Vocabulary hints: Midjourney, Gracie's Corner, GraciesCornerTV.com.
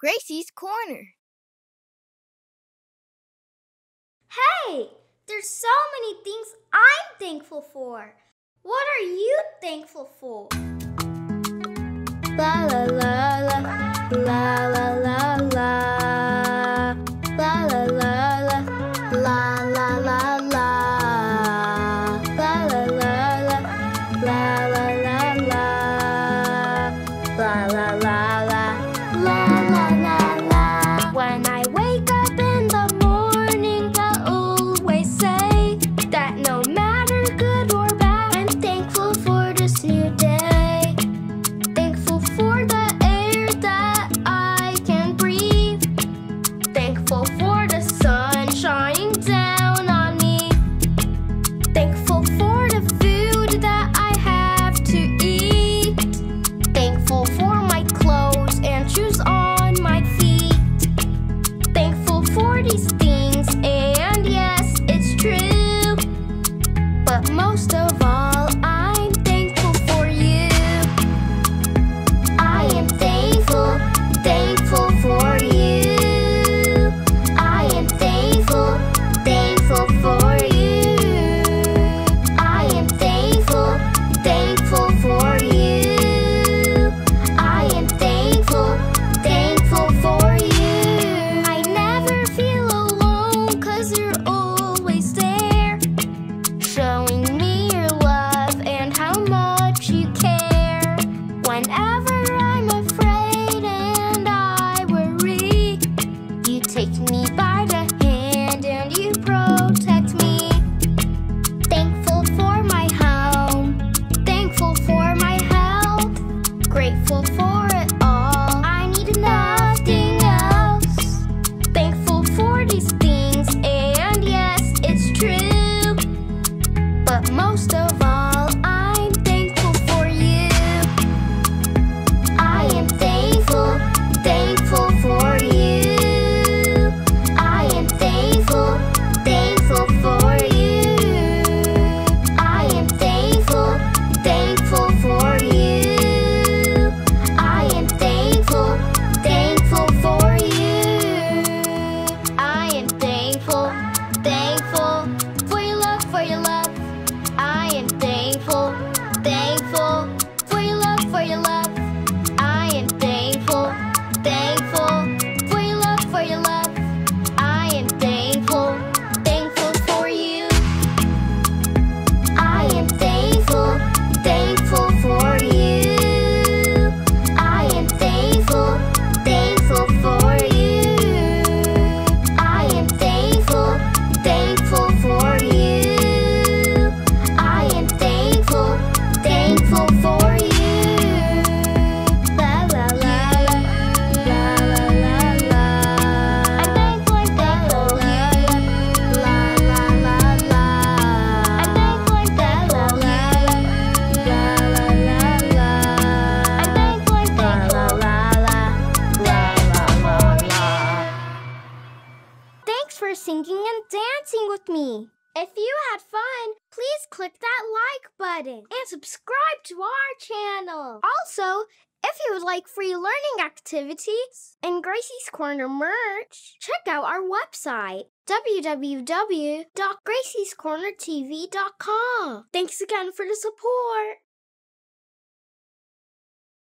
Gracie's Corner. Hey, there's so many things I'm thankful for. What are you thankful for? La la la la la la la la la la la la la la la la la la la la la. Most of all, I'm thankful for you. I am thankful, thankful for you. I am thankful, thankful for you. I am thankful, thankful for you. I am thankful, thankful for you. I never feel alone, 'cause you're always there, showing whenever I'm afraid and I worry, you take me by the hand and you protect me. Thankful for my home, thankful for my health, grateful for it all. I need nothing else. Thankful for these things, and yes, it's true. But most of all, for singing and dancing with me. If you had fun, please click that like button and subscribe to our channel. Also, if you would like free learning activities and Gracie's Corner merch, check out our website, www.graciescornertv.com. Thanks again for the support.